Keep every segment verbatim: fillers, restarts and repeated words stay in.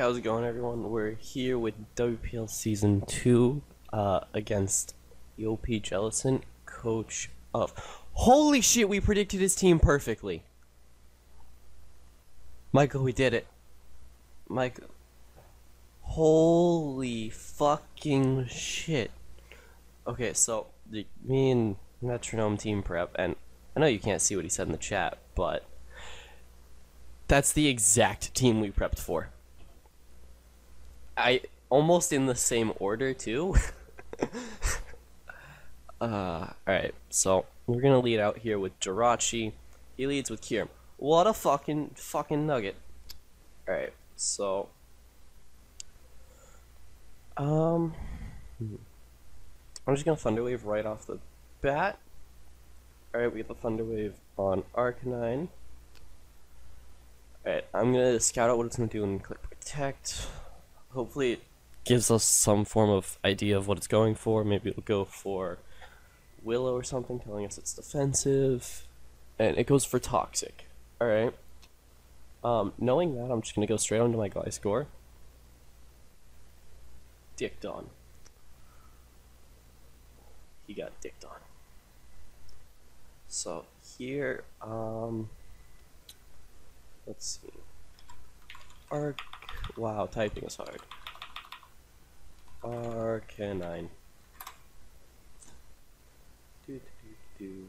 how's it going, everyone? We're here with W P L Season two uh, against TheOPJellicent, coach of... Holy shit, we predicted his team perfectly. Michael, we did it. Michael. Holy fucking shit. Okay, so the, me and Metronome team prep, and I know you can't see what he said in the chat, but... that's the exact team we prepped for. I almost in the same order too. uh, all right, so we're gonna lead out here with Jirachi. He leads with Kyurem. What a fucking fucking nugget. All right, so um, I'm just gonna Thunder Wave right off the bat. All right, we get the Thunder Wave on Arcanine. Alright, I'm gonna scout out what it's gonna do and click protect. Hopefully it gives us some form of idea of what it's going for. Maybe it'll go for Willow or something, telling us it's defensive. And it goes for toxic. Alright. Um, knowing that, I'm just gonna go straight onto my Gliscor. Dicked on. He got dicked on. So here, um let's see. Arc. Wow, typing is hard. Arcanine. Do do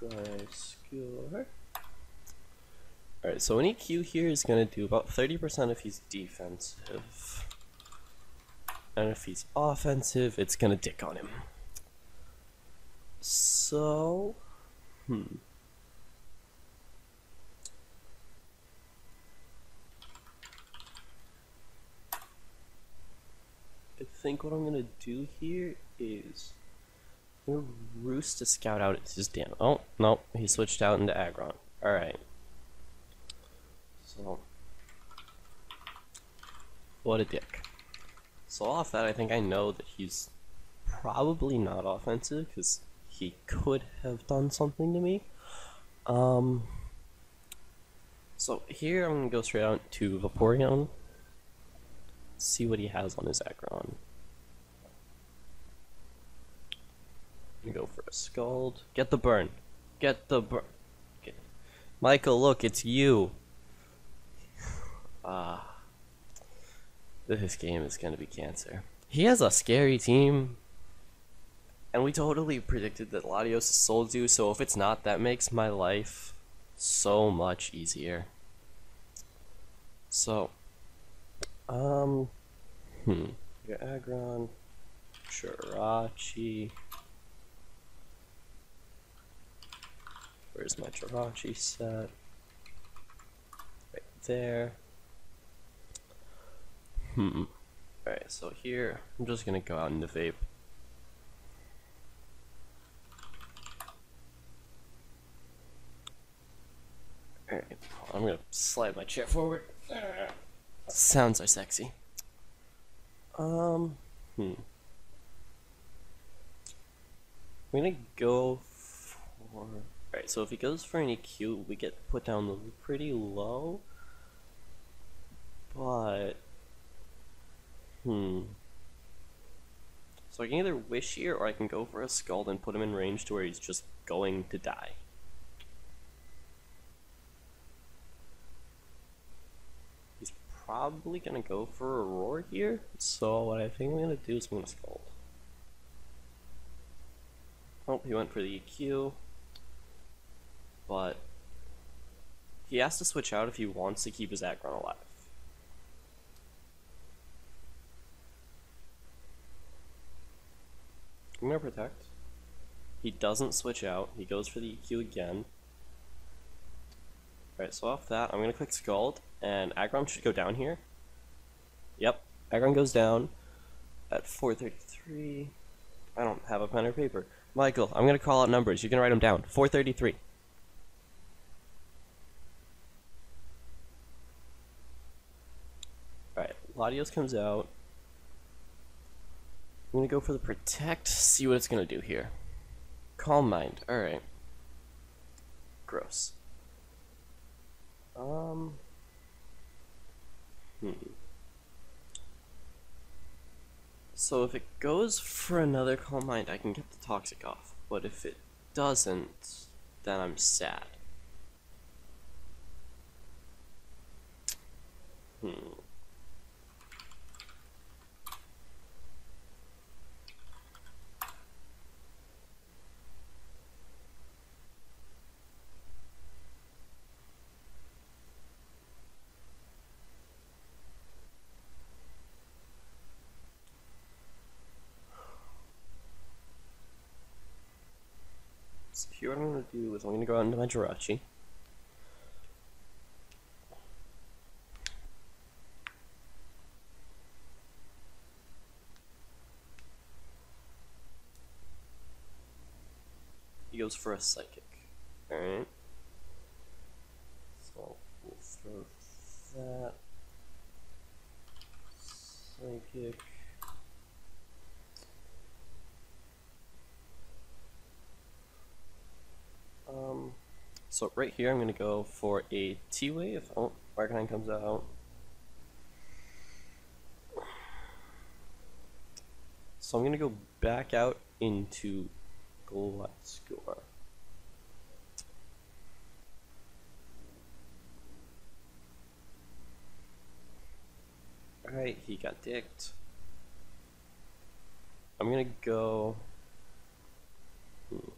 do. Gliscor. All right, so any Q here is gonna do about thirty percent if he's defensive, and if he's offensive, it's gonna dick on him. So, hmm. I think what I'm gonna do here is I'm gonna roost to scout out his damn. Oh no, he switched out into Aggron. All right. So what a dick. So off that, I think I know that he's probably not offensive because he could have done something to me. Um. So here I'm gonna go straight out to Vaporeon. See what he has on his Aggron. Go for a scald. Get the burn. Get the burn. Get Michael, look, it's you. Ah, uh, this game is gonna be cancer. He has a scary team, and we totally predicted that Latios is Soul Dew. So if it's not, that makes my life so much easier. So, um, hmm. We got Aggron, Jirachi. Where's my Jirachi set? Right there. Hmm. Alright, so here, I'm just gonna go out into Vape. Alright, I'm gonna slide my chair forward. Sounds are sexy. Um, hmm. I'm gonna go for... Alright, so if he goes for an E Q, we get put down pretty low, but, hmm, so I can either wish here, or I can go for a scald and put him in range to where he's just going to die. He's probably gonna go for a roar here, so what I think I'm gonna do is I'm gonna scald. Oh, he went for the E Q. But he has to switch out if he wants to keep his Aggron alive. I'm gonna protect. He doesn't switch out. He goes for the E Q again. Alright, so off that, I'm gonna click Scald, and Aggron should go down here. Yep, Aggron goes down at four thirty-three. I don't have a pen or paper. Michael, I'm gonna call out numbers. You can write them down. four thirty-three. Latios comes out. I'm gonna go for the protect, see what it's gonna do here. Calm Mind, alright. Gross. Um. Hmm. So if it goes for another Calm Mind, I can get the Toxic off. But if it doesn't, then I'm sad. Hmm. So here what I'm going to do is I'm going to go out into my Jirachi. He goes for a Psychic. Alright. So we'll throw that. Psychic. Um, so right here I'm gonna go for a T-Wave. Oh, Arcanine comes out. So I'm gonna go back out into Gliscor. Alright, he got dicked. I'm gonna go... Hmm.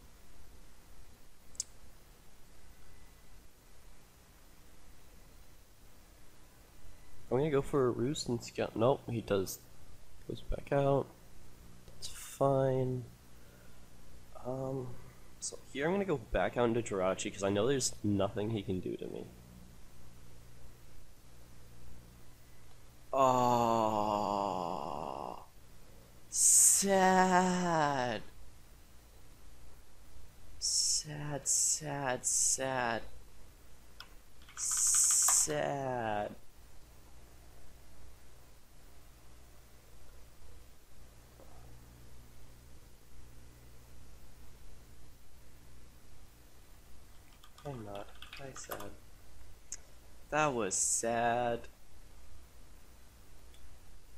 I'm gonna go for a Roost and scout. Nope, he does. Goes back out. That's fine. Um, so here I'm gonna go back out into Jirachi because I know there's nothing he can do to me. Oh, sad. Sad, sad, sad. Sad. I'm not. I sad. That was sad.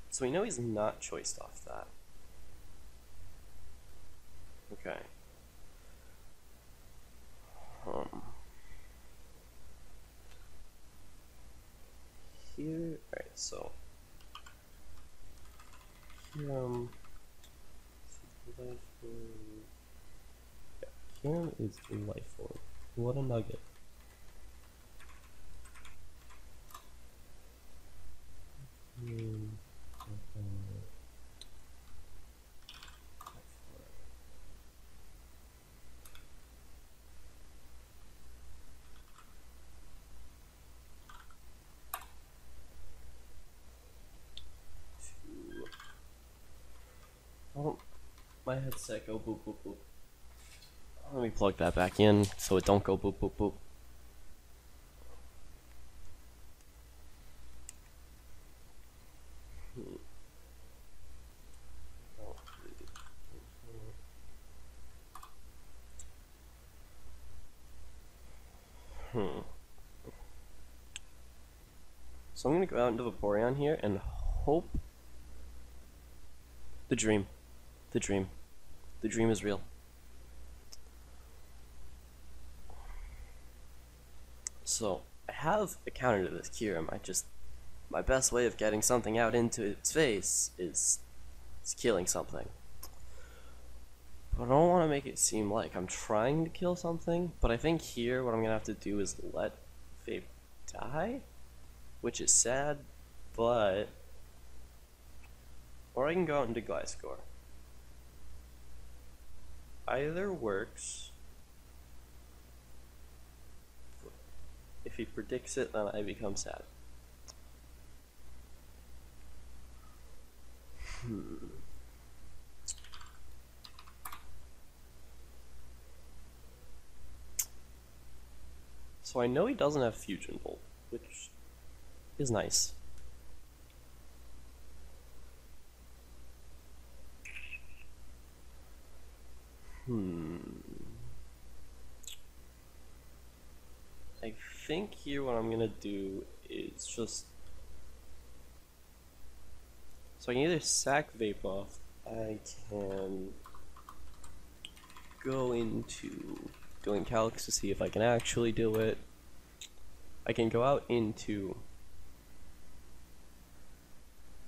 So we know he's not choiced off that. Okay. Um. Here. Alright, so. Here, um. Life yeah, here is life orb. What a nugget. Oh, my headset go boop boop boop. Let me plug that back in so it don't go boop boop boop. Hmm. So I'm gonna go out into Vaporeon here and hope the dream, the dream, the dream is real. So, I have a counter to this Kyurem. I just, my best way of getting something out into its face is, is killing something. But I don't want to make it seem like I'm trying to kill something, but I think here what I'm going to have to do is let Vape die, which is sad, but, or I can go out into Gliscor. Either works. If he predicts it, then I become sad. Hmm. So I know he doesn't have Fusion Bolt, which is nice. Hmm. I think here what I'm gonna do is just So I can either sack Vaporeon, I can go into Dueling Calyx to see if I can actually do it. I can go out into...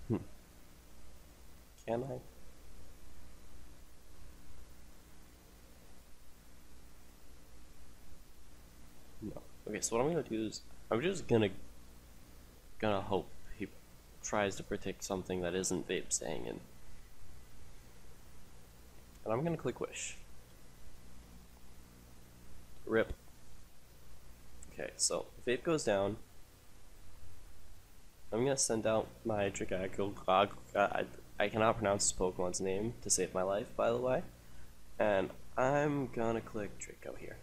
Hmm. Can I? No. Okay, so what I'm gonna do is I'm just gonna gonna hope he tries to predict something that isn't Vape staying in. And I'm gonna click Wish. Rip. Okay, so Vape goes down. I'm gonna send out my Dragaggle. I, I cannot pronounce this Pokemon's name to save my life, by the way. And I'm gonna click Draco here.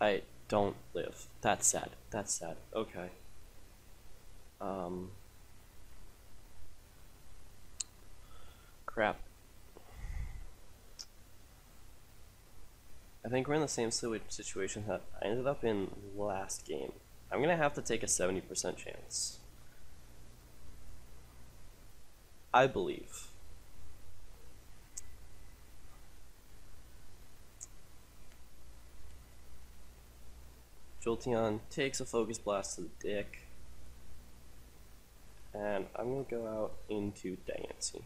I don't live. That's sad. That's sad. Okay. Um. Crap. I think we're in the same situation that I ended up in last game. I'm gonna have to take a seventy percent chance. I believe. Jolteon takes a Focus Blast to the dick. And I'm gonna go out into Diancie.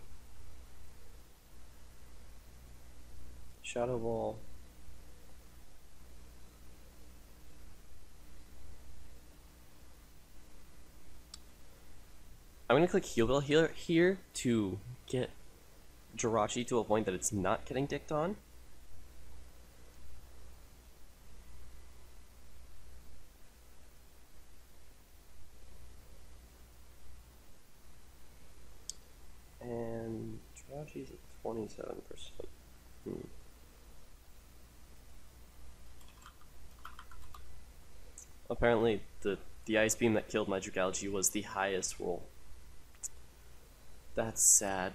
Shadow Ball. I'm gonna click Heal Bell here, here to get Jirachi to a point that it's not getting dicked on. And Jirachi's at twenty-seven percent. Hmm. Apparently the, the Ice Beam that killed my Dragalge was the highest roll. That's sad.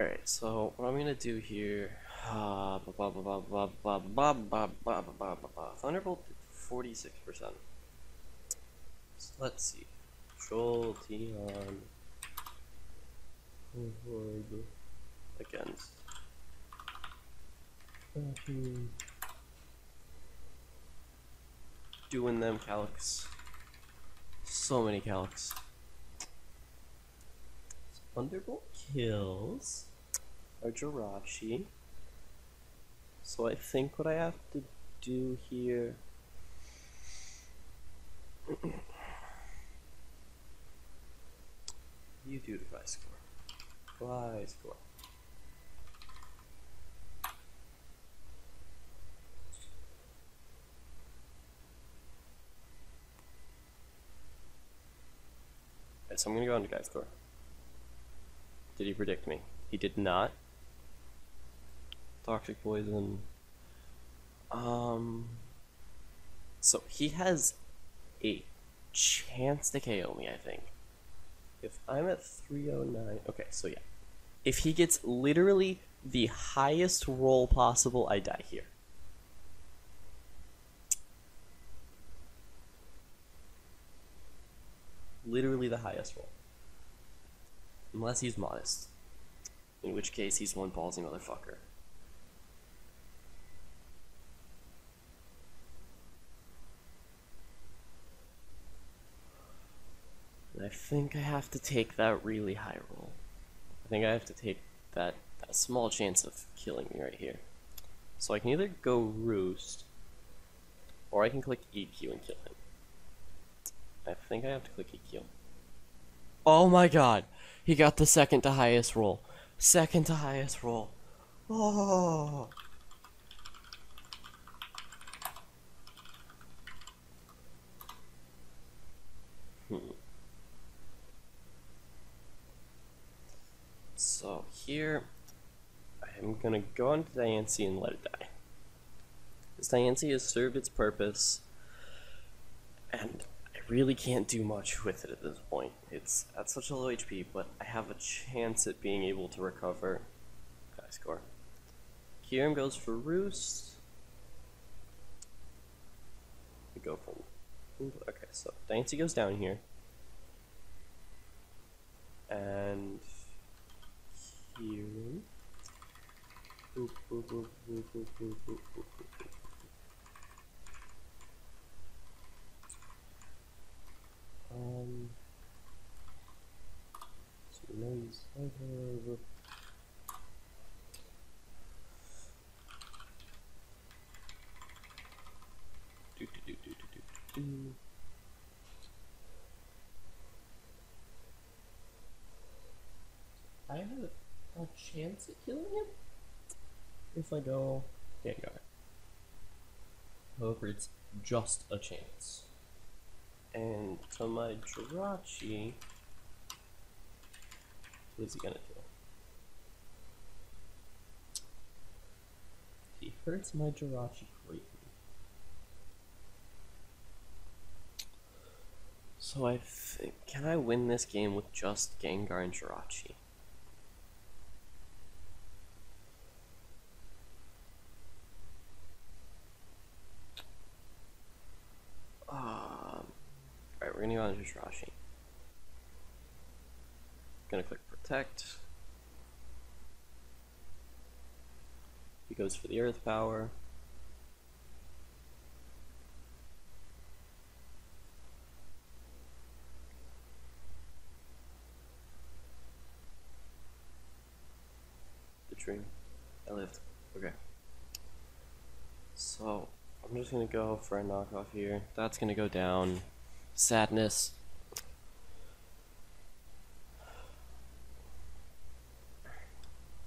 Alright, so what I'm gonna do here, ah, blah, blah, blah, blah, blah, blah, blah, blah, blah, blah. Thunderbolt did forty-six percent. So let's see. Jolteon against doing them Calyx. So many Calyx. Thunderbolt kills our Jirachi. So I think what I have to do here. You do the Gliscor. Gliscor. So I'm gonna go on to Gliscor. Did he predict me? He did not. Toxic Poison. Um. So he has a chance to K O me, I think. If I'm at three oh nine. Okay, so yeah. If he gets literally the highest roll possible, I die here. Literally the highest roll. Unless he's modest. In which case, he's one ballsy motherfucker. And I think I have to take that really high roll. I think I have to take that, that small chance of killing me right here. So I can either go Roost, or I can click E Q and kill him. I think I have to click E Q. Oh my god! He got the second to highest roll. Second to highest roll. Oh! Hmm. So here, I'm gonna go on to Diancie and let it die. This Diancie has served its purpose, and really can't do much with it at this point. It's at such a low H P, but I have a chance at being able to recover. Gliscor. Kyurem goes for Roost. We go for okay, so Diancie goes down here. And Kyurem. Boop, boop, boop, boop, boop, boop, boop, boop. Um, so nice. Do, do, do, do, do, do, do. I have a, a chance at killing him if I go Gengar. However, it's just a chance. And to my Jirachi, what is he gonna do? He hurts my Jirachi greatly. So I think, can I win this game with just Gengar and Jirachi? We're gonna go on to Jirachi. Gonna click Protect. He goes for the Earth Power. The dream. I lived. Okay. So, I'm just gonna go for a knockoff here. That's gonna go down. Sadness.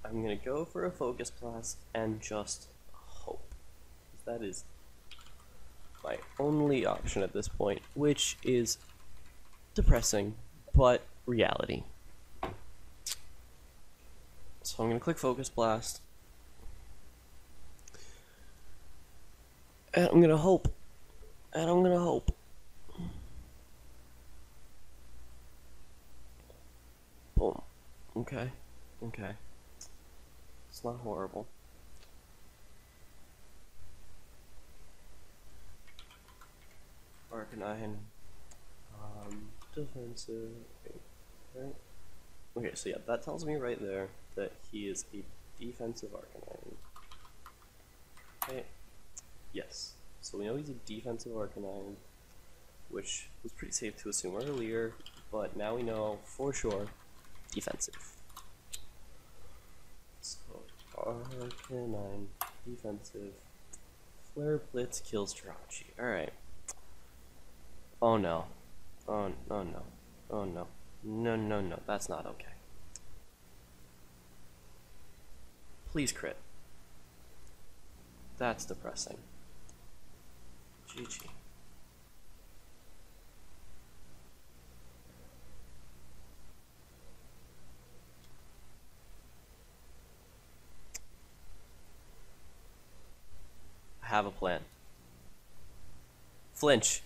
I'm gonna go for a Focus Blast and just hope. That is my only option at this point, which is depressing, but reality. So I'm gonna click Focus Blast. And I'm gonna hope. And I'm gonna hope. Boom. Okay. Okay. It's not horrible. Arcanine. Um, defensive. Right? Okay, so yeah, that tells me right there that he is a defensive Arcanine. Okay. Yes. So we know he's a defensive Arcanine, which was pretty safe to assume earlier, but now we know for sure. Defensive. So, Arcanine, defensive. Flare Blitz kills Jirachi. Alright. Oh no. Oh no, no. Oh no. No, no, no. That's not okay. Please crit. That's depressing. G G. Have a plan. Flinch.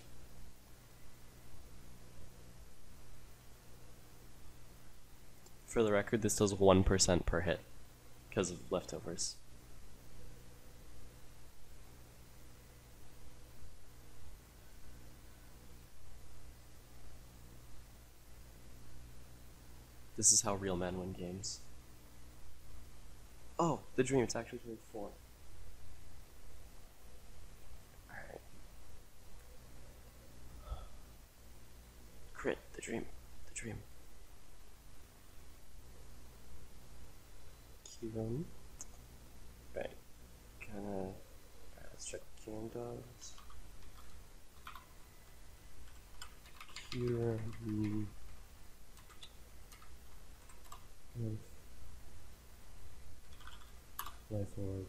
For the record, this does one percent per hit because of leftovers. This is how real men win games. Oh, the dream, it's actually doing four. Crit, the dream, the dream. Kyurem. Right. Kinda. Alright, let's check what Kyurem does. Kyurem. Life. Life Orb.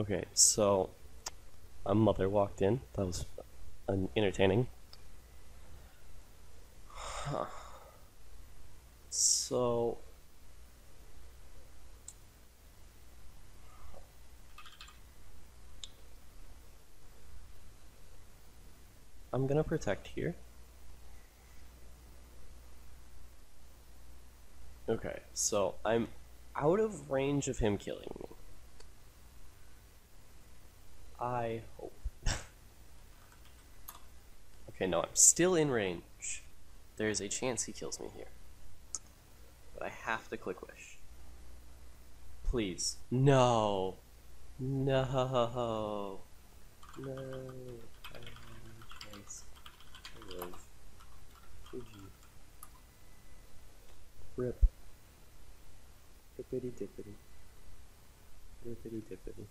Okay, so a mother walked in. That was un entertaining. Huh. So I'm gonna protect here. Okay, so I'm out of range of him killing me. I hope. Okay, no, I'm still in range. There's a chance he kills me here. But I have to click wish. Please. No. No. No. Rip. Dippity dippity. Dippity dippity.